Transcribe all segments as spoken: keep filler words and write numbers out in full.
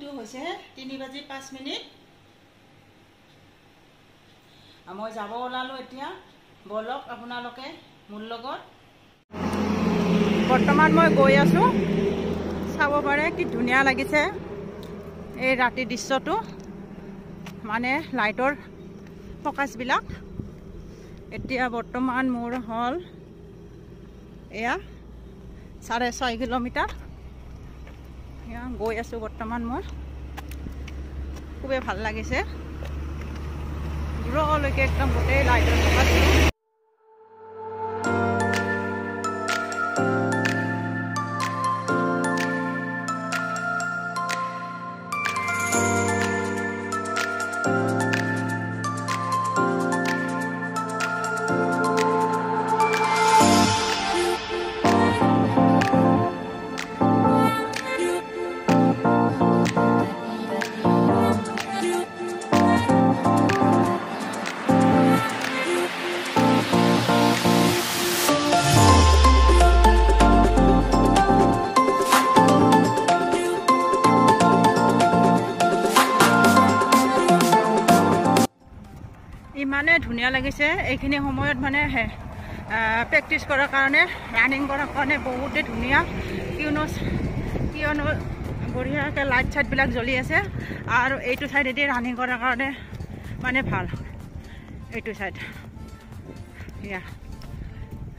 टाइमटो तीन बजी पाँच मिनिट मैं जाब ओलालो बोलक आपनालोके मोर लगत बर्तमान मैं गई आसो चाब पारे कि धुनिया लागिसे ए राति दृश्यटो माने लाइटर फोकास बिलाक एतिया बर्तमान मोर हल एया साढ़े छह किलोमीटर गई आसो बर्तमान मोर खूबे भल लागिसे दूरलैके एकदम गोटे लाइटर फोकास इमाने धुनिया लगिसे एखिनि समयत माने प्रेक्टिस करार कारणे रानिंग करार कारणे बहुत धुनिया कियनो कियनो बढ़ियाके लाइट साइट बिलाक जलि आछे आरो एइटु साइडेदि रानिंग करार कारणे माने ভাল एइटु साइड या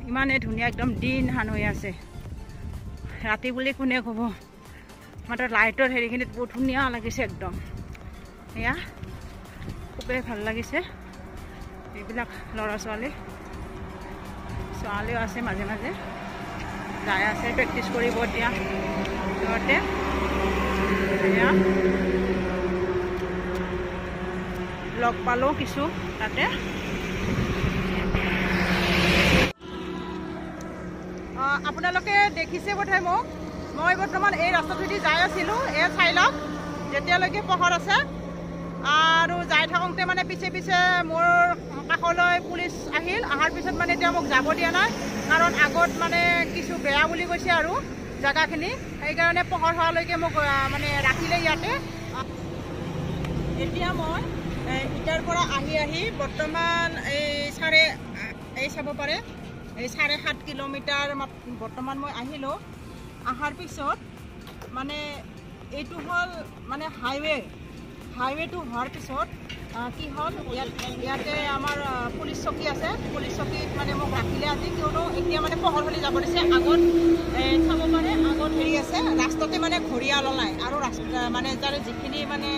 इमाने धुनिया एकदम दिन हान होय आछे राति बुली कोने कब मात्र लाइटर हेरिखिनित बहुत धुनिया लगिसे एकदम या खूबे ভাল लगिसे এইবিলাক লড়া ছোৱালী ছোৱালীও আছে মাঝে মাঝে যায় আছে প্ৰেক্টিছ কৰিব দিয়া ঘৰতে এয়া লগ পালো কিছু তাতে আপোনালোকে দেখিছে বোধহয় মোক মই বৰ্তমান এই ৰাস্তাটোদি যায় আছিলো এই চাইলক যেতিয়ালৈকে পহৰ আছে और जाए थकोते मानने पिछे पिछे मोर का पुलिस आहिल अहार पीछे मानने मोक जा दिया ना कारण आगत मानने किस बेया कैसे और जगहखिनि सैकणे पहर हालांकि मोक मानने राखिले इते मैं इटार बर्तमान साढ़े चाब पारे साढ़े सात किलोमीटार बर्तमान मैं आहिल अहार पीछत मानने यू हल मानने हाईवे हाईवे तो हार पद कि हल इते आम पुलिस चौकी आसे पुलिस चौकी मानने मोक राखिले आज क्यों इतना मानने पहर फल जब दिशा आगत चाब माने आगत हेरी आसे रास्ते मानने घरिया लल्ला और रास्ता मानने तार जीखिनि मानने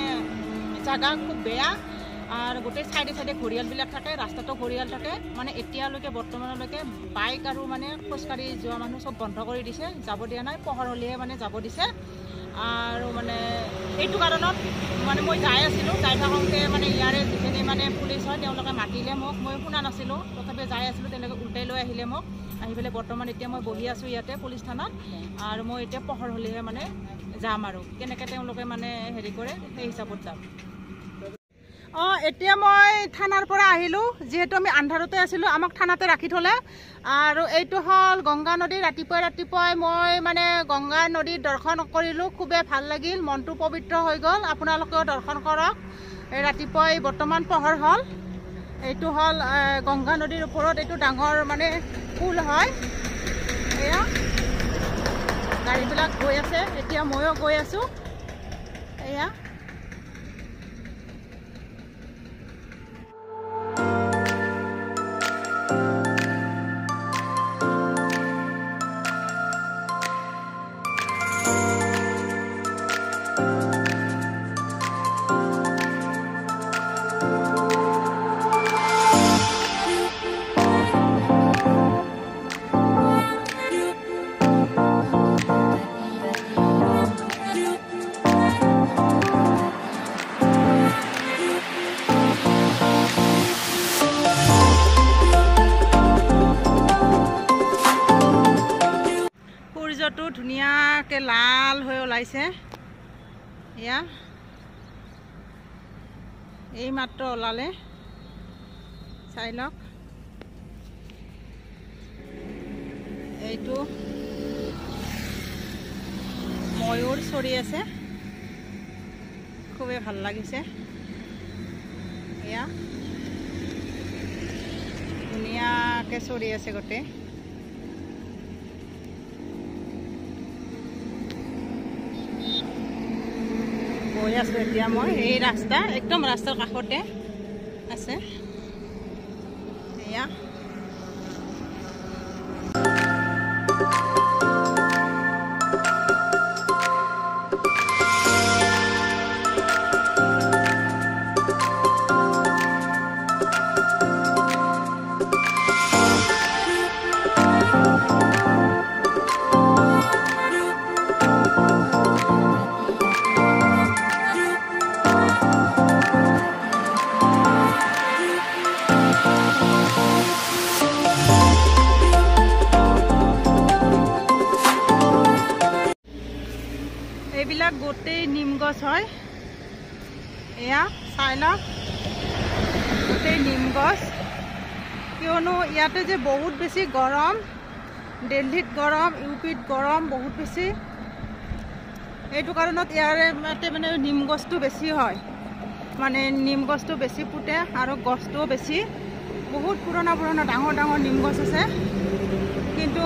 जगह खूब बेया और गोटे साइडे साइडे घरियाल थके रास्ता तो घरियाल थके मानने एतियालैके बर्तमानलैके बाइक और मानने खोजकाड़ी जो मानु सब बंध कर दिसे जाब दिया ना पहर हलिये मानने जाब दिसे और मानने यू कारण मानने मैं जाए आसोते मानने यारे जीखिनि मानने पुलिस है मातिले मोक मैं शुना ना तथा जाए उल्टाई लै मोक आई बर्तमान इतना मैं बहि आसो इते पुलिस थाना और मैं इतना पहर हलिये मानने जाम और के मानने हेरी करे हिसाब से हाँ इतना मैं थानार पर आहिलो जीतु आम आंधारते आसो आमक थानाते राखी थले और यू हल गंगा नदी रातिपुआ रातिपुआ मैं मानने गंगा नदी दर्शन करूँ खूबे भल लगिल मन तो पवित्र हो गल आपलोको दर्शन करक रातिपुआ बर्तमान पहर हल यू हल गंगा नदी ऊपर यू डांगर मानने पुल है गाड़ीबी गई आसे इतना मयो गई आसो ए धुनियाके लाल हो ओलाइसे या ए मात्र ओलाले साइलक एटू मयूर सरी आसे खूबे भल लगिसे धुनियाके चढ़ी आछे गोटे बहि आछे एतिया मैं ये रास्ता एकदम रास्तार काखते आछे एया गोटे निम गस है एया चाइना गोटे निम गस क्यों इते बहुत बेसि गरम दिल्लीत गरम यूपीत गरम बहुत बेसि यू कारण इे मानने निम गसो बेसि है मानने निम गसो बेसि फुटे और गसो बेसि बहुत पुराना पुराना डाँर डाँर निम गस आसे किंतु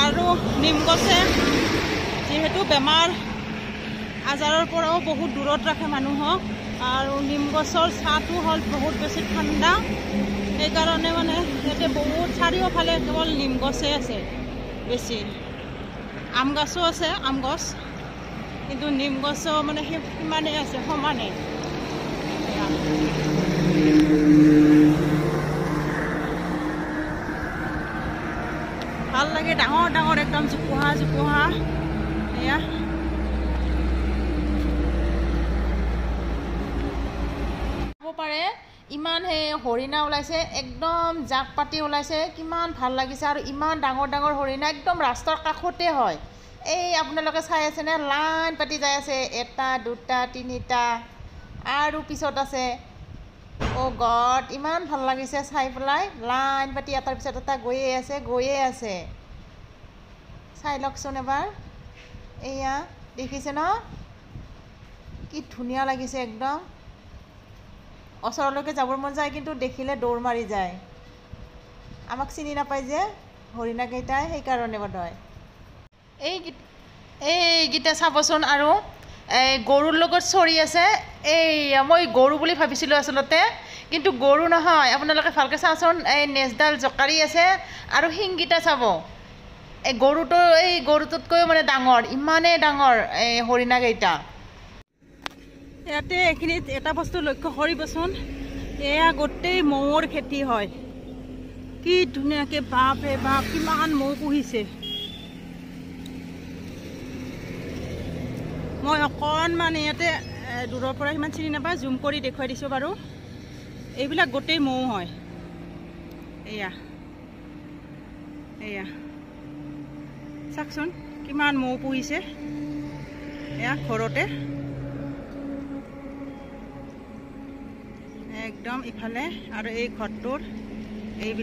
और निम गसे जीतु बेमार आजारों पर बहुत दूरत रखे मानुहक और निम गसर छाटो हल बहुत बेसि ठंडा एक कारणे माने बहुत चारियोफाले केवल निम गसे आछे बेसि आम गसो आछे आम गस किन्तु निम गसो माने माने आछे समाने ভাল लगे डाँर डाँर एकदम जुपुहा जुपुहा एया पारे इमान हे हरिणा ओलाइसे एकदम जाक पाटी ओलाइसे किमान भाल लागिसे और इमान डांगर डांगर हरिणा एकदम रास्तार काखते हय ए आपनालोके चाइ आछे ना लाइन पाटी जाय आछे एटा दुटा तिनिटा आरो पिছত आछे ओ गॉड इमान भाल लागिसे चाइ पलाय लाइन पाटी एटार पिছত एटा गये आछे गये आछे चाइ लकछोन एबार एया देखिसे ना कि धुनिया लागिसे एकदम ओसरलके जाबर मन जाए किन्तु देखिले दौड़ मारि जाए आमाक चिनि नापाय जे हरिणा केइटाय हेइ कारणे बदय एइ एइ गिता साबसन आरो ए गरुर लगत सरि आछे एइ मय गरु बुली भाबिसिलो आसलते किन्तु गरु नहय आपनालोके फालके सासन ए नेजदाल जकारी आछे आरो हिंगिता साबो ए गरु तो ए गरुततकै माने डांगर इमाने डांगर ए हरिणा केइटा इते एक बस्तु लक्ष्य करबसन एया गोटे मौर खेती है कि धुनियाके बाप रे बाप किमान मौ पुहिसे मैं अकणमान इते दूर पर इमान चिनि नापा जूम कर देखा दिसो बारू एबिला गोटे मौ है एया एया चाकसन किमान मौ पुहिसे एया घरते एकदम इफाले और एक घरटोर यह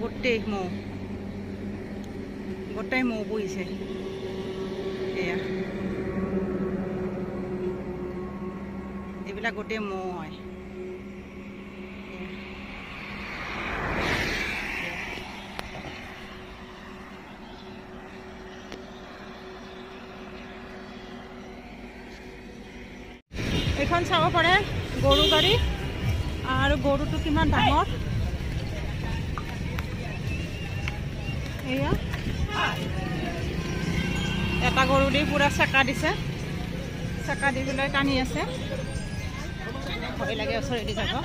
गोटे मौ गोटे मौ बहिसे एया गोटे मौ है एखन चाव पड़े गरु गाड़ी और गरु तो किमान डांगर एटा गरु दी पूरा चेका दिसे चेका दी पे टानी आसे भय लगे ओसरे दी जाब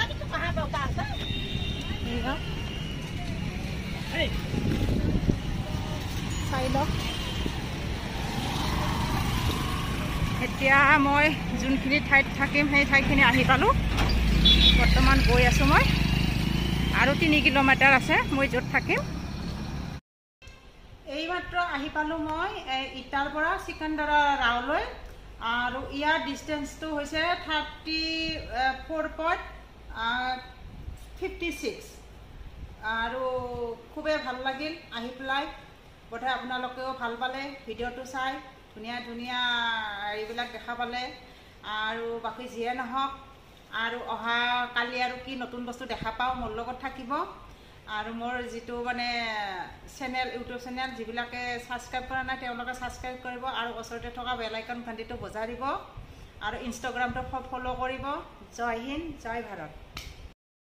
एतिया मैं जोखिनि ठाईत थकिम से ठाईखिनि आहि पालो बर्तमान गई आसो मैं और तीन किलोमीटर आसे मैं जो थकिम मात्र आहि पालो मैं इटार परा सिकंदरा रावलै और इयार डिस्टेंस तो होइसे thirty four point fifty six और खूबे भल लागिल आहि पलाय बोधे आपनालोकेओ भल पाले भिडिओ तो चाइ धुनिया धुनिया এইবিলাক দেখা পালে আৰু বাকি যিয়ে নহক আৰু অহা কালি আৰু কি নতুন বস্তু দেখা পাও মোৰ লগত থাকিব আৰু মোৰ যেটো মানে চ্যানেল ইউটিউব চ্যানেল যিবিলাকে সাবস্ক্রাইব কৰা নাই তেওঁলোকে সাবস্ক্রাইব কৰিব আৰু ওচৰতে থকা বেল আইকন ঘণ্টিটো বজাই দিব আৰু ইনষ্টাগ্ৰামটো ফলো কৰিব। জয় হিন্দ, জয় ভাৰত।